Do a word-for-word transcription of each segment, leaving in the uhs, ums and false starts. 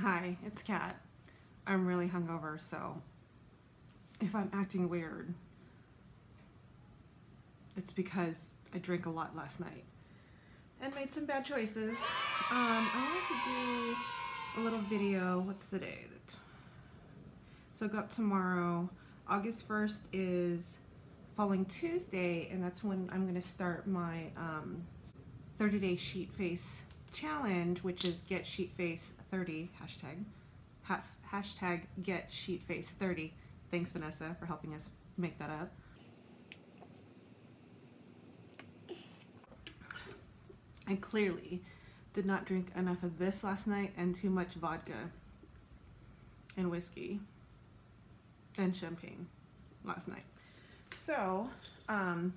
Hi, it's Kat. I'm really hungover, so if I'm acting weird, it's because I drank a lot last night and made some bad choices. Um, I wanted to do a little video. What's today? So go up tomorrow. August first is Falling Tuesday, and that's when I'm going to start my um, thirty day sheet face challenge, which is get sheet face thirty, hashtag, half, hashtag get sheet face thirty. Thanks, Vanessa, for helping us make that up. I clearly did not drink enough of this last night, and too much vodka and whiskey and champagne last night. So, um,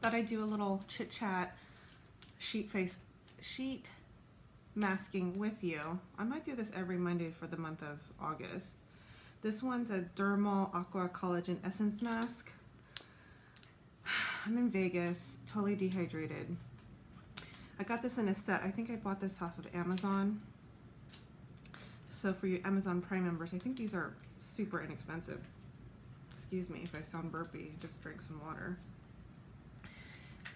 thought I'd do a little chit chat sheet face, sheet masking with you. I might do this every Monday for the month of August. This one's a dermal aqua collagen essence mask. I'm in Vegas, totally dehydrated. I got this in a set. I think I bought this off of Amazon. So for you Amazon Prime members, I think these are super inexpensive. Excuse me if I sound burpy, just drink some water.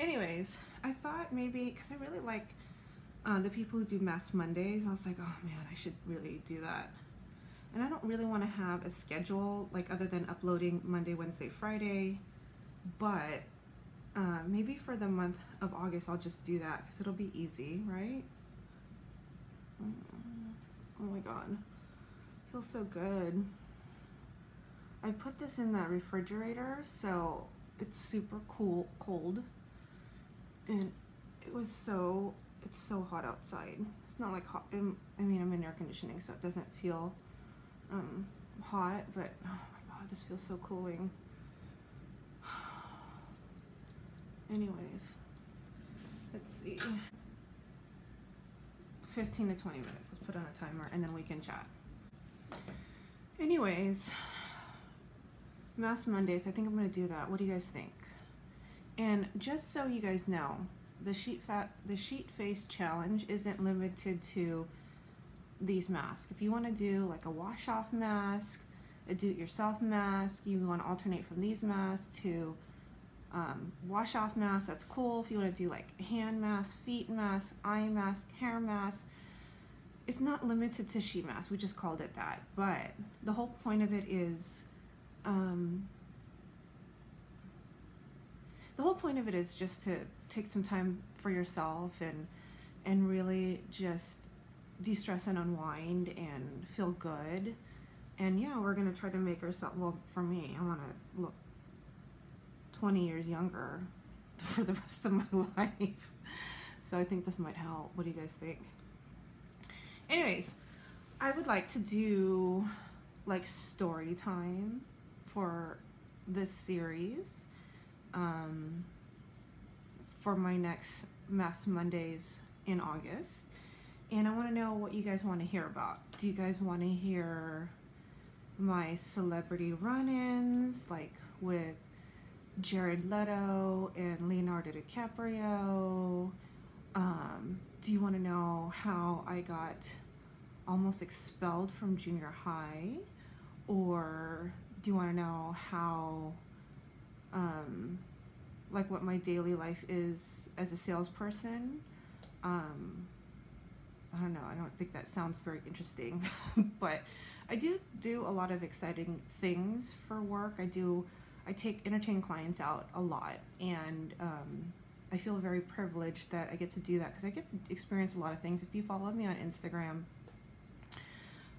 Anyways, I thought maybe, because I really like uh, the people who do Mask Mondays, I was like, oh man, I should really do that. And I don't really want to have a schedule, like, other than uploading Monday, Wednesday, Friday, but Uh, maybe for the month of August, I'll just do that because it'll be easy, right? Oh my God, feels so good. I put this in that refrigerator, so it's super cool, cold, and it was so, it's so hot outside. It's not like hot, I'm, I mean, I'm in air conditioning, so it doesn't feel um, hot, but oh my God, this feels so cooling. Anyways, let's see, fifteen to twenty minutes, let's put on a timer and then we can chat. Anyways, Mask Mondays, I think I'm going to do that. What do you guys think? And just so you guys know, the sheet, fat, the sheet face challenge isn't limited to these masks. If you want to do like a wash off mask, a do it yourself mask, you want to alternate from these masks to Um, wash off mask, that's cool. If you want to do like hand mask, feet mask, eye mask, hair mask, it's not limited to sheet mask, we just called it that. But the whole point of it is um, the whole point of it is just to take some time for yourself and and really just de-stress and unwind and feel good. And yeah, we're gonna try to make ourselves, well, for me, I want to look twenty years younger for the rest of my life. So I think this might help. What do you guys think? Anyways, I would like to do like story time for this series um, for my next Mask Mondays in August. And I want to know what you guys want to hear about. Do you guys want to hear my celebrity run-ins, like with Jared Leto and Leonardo DiCaprio? Um, do you want to know how I got almost expelled from junior high? Or do you want to know how, um, like what my daily life is as a salesperson? Um, I don't know, I don't think that sounds very interesting, but I do do a lot of exciting things for work. I do I take entertain clients out a lot, and um, I feel very privileged that I get to do that because I get to experience a lot of things. If you follow me on Instagram,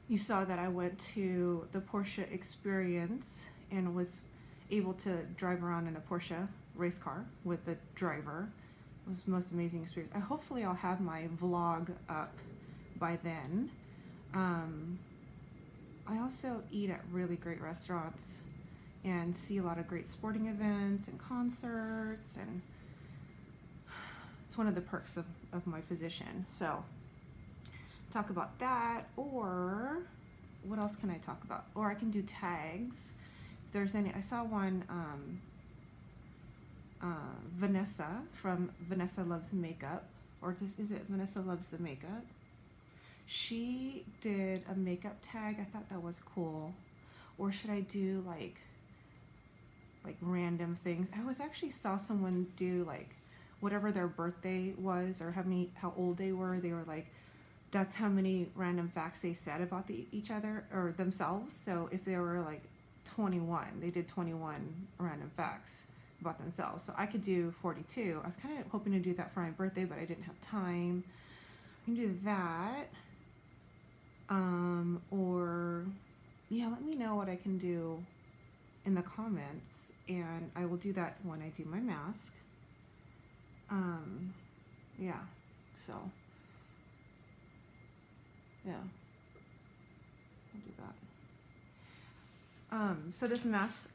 you saw that I went to the Porsche experience and was able to drive around in a Porsche race car with the driver. It was the most amazing experience. I, hopefully I'll have my vlog up by then. Um, I also eat at really great restaurants and see a lot of great sporting events and concerts, and it's one of the perks of, of my position. So talk about that, or what else can I talk about? Or I can do tags. If there's any, I saw one, um, uh, Vanessa from Vanessa Loves Makeup, or just, is it Vanessa Loves the Makeup? She did a makeup tag. I thought that was cool. Or should I do like like random things? I was actually saw someone do like whatever their birthday was or how many how old they were. They were like, that's how many random facts they said about the, each other or themselves. So if they were like twenty-one, they did twenty-one random facts about themselves. So I could do forty-two. I was kind of hoping to do that for my birthday, but I didn't have time. I can do that. Um, or yeah, let me know what I can do in the comments, and I will do that when I do my mask. Um, yeah, so yeah, I'll do that. Um, so this mask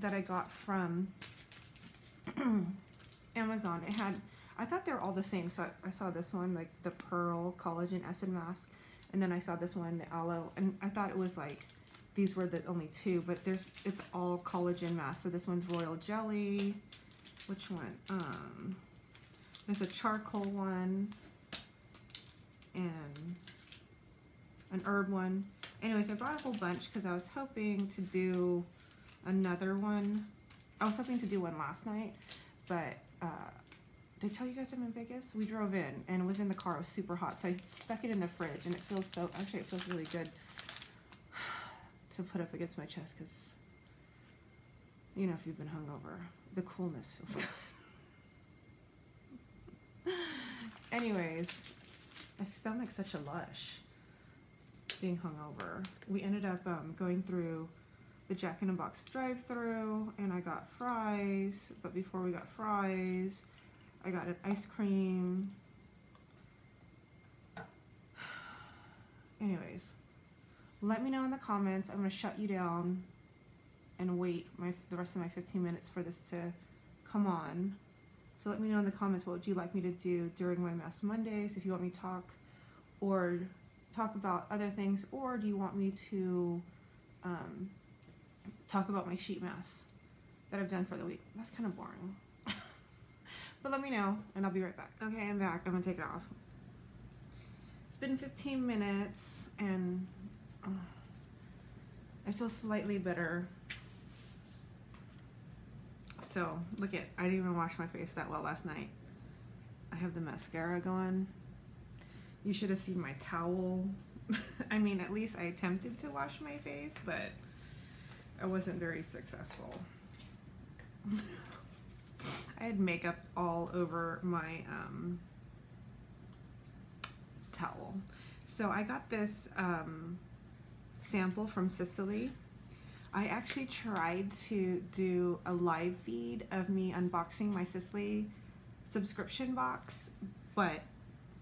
that I got from Amazon, it had, I thought they were all the same. So I, I saw this one, like the Pearl Collagen Acid Mask. And then I saw this one, the Aloe, and I thought it was like, these were the only two, but there's, it's all collagen masks. So this one's Royal Jelly. Which one? Um, there's a charcoal one and an herb one. Anyways, I brought a whole bunch because I was hoping to do another one. I was hoping to do one last night, but uh, did I tell you guys I'm in Vegas? We drove in and it was in the car. It was super hot, so I stuck it in the fridge, and it feels so, actually it feels really good to put up against my chest because, you know, if you've been hungover, the coolness feels good. Anyways, I sound like such a lush being hungover. We ended up um, going through the Jack-in-the-Box drive-thru, and I got fries, but before we got fries, I got an ice cream. Anyways, let me know in the comments. I'm gonna shut you down and wait my, the rest of my fifteen minutes for this to come on. So let me know in the comments, what would you like me to do during my Mask Mondays? If you want me to talk or talk about other things, or do you want me to um, talk about my sheet masks that I've done for the week? That's kind of boring. But let me know, and I'll be right back. Okay, I'm back. I'm gonna take it off. It's been fifteen minutes, and uh, I feel slightly better. So, look at, I didn't even wash my face that well last night. I have the mascara going. You should have seen my towel. I mean, at least I attempted to wash my face, but I wasn't very successful. I had makeup all over my um, towel. So I got this um, sample from Sicily. I actually tried to do a live feed of me unboxing my Sicily subscription box, but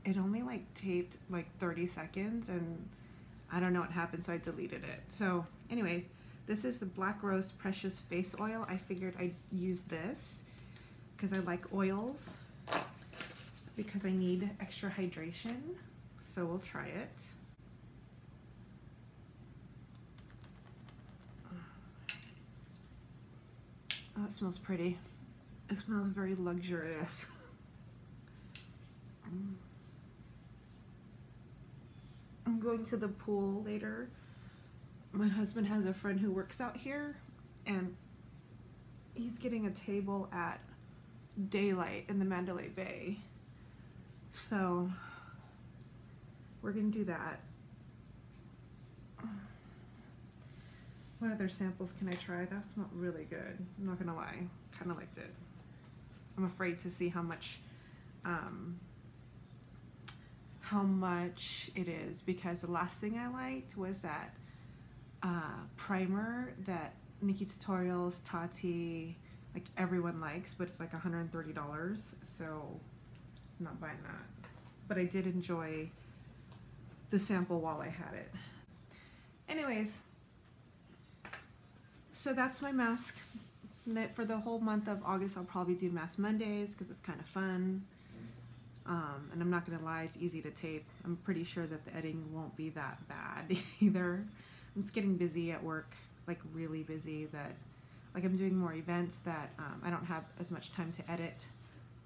it only like taped like thirty seconds, and I don't know what happened, so I deleted it. So anyways, this is the Black Rose Precious Face Oil. I figured I'd use this because I like oils, because I need extra hydration. So we'll try it. Oh, that smells pretty. It smells very luxurious. I'm going to the pool later. My husband has a friend who works out here, and he's getting a table at Daylight in the Mandalay Bay, so we're gonna do that. What other samples can I try? That smelled really good, I'm not gonna lie. Kind of liked it. I'm afraid to see how much um, how much it is, because the last thing I liked was that uh, primer that Nikki Tutorials, Tati, like everyone likes, but it's like one hundred thirty dollars, so I'm not buying that. But I did enjoy the sample while I had it. Anyways, so that's my mask. For the whole month of August, I'll probably do Mask Mondays because it's kind of fun. Um, and I'm not gonna lie, it's easy to tape. I'm pretty sure that the editing won't be that bad either. I'm just getting busy at work, like really busy, that like I'm doing more events that um, I don't have as much time to edit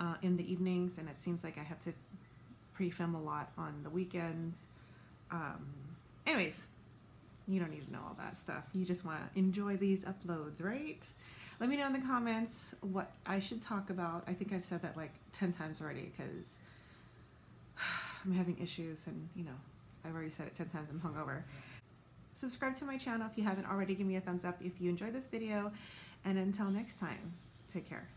uh, in the evenings, and it seems like I have to pre-film a lot on the weekends. um, anyways, you don't need to know all that stuff. You just want to enjoy these uploads, right? Let me know in the comments what I should talk about. I think I've said that like ten times already because I'm having issues and, you know, I've already said it ten times, I'm hungover. Subscribe to my channel if you haven't already. Give me a thumbs up if you enjoyed this video. And until next time, take care.